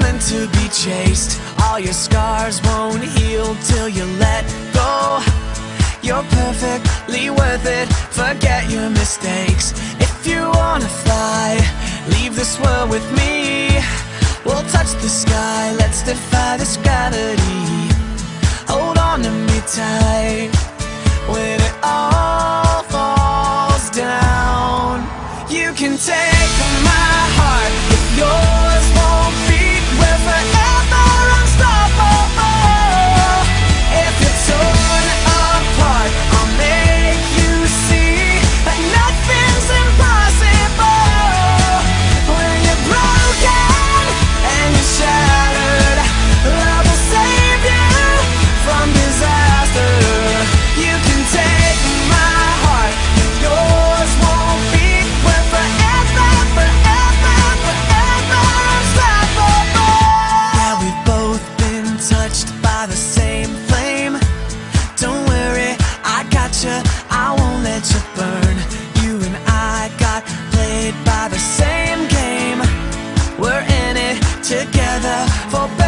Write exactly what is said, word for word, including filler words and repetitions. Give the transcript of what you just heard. meant to be chased. All your scars won't heal till you let go. You're perfectly worth it, forget your mistakes. If you wanna fly, leave this world with me. We'll touch the sky, let's defy this gravity. Hold on to me tight, when it all falls down. You can take my heart, if yours won't beat, we're forever unstoppable. If you're torn apart, I'll make you see that nothing's impossible. When you're broken and you're shattered, love will save you from disaster. You can take my heart, if yours won't beat, we're forever, forever, forever unstoppable. Yeah, we've both been touched by the same flame. Don't worry, I got you, I won't let you burn. You and I got played by the same game. We're in it together for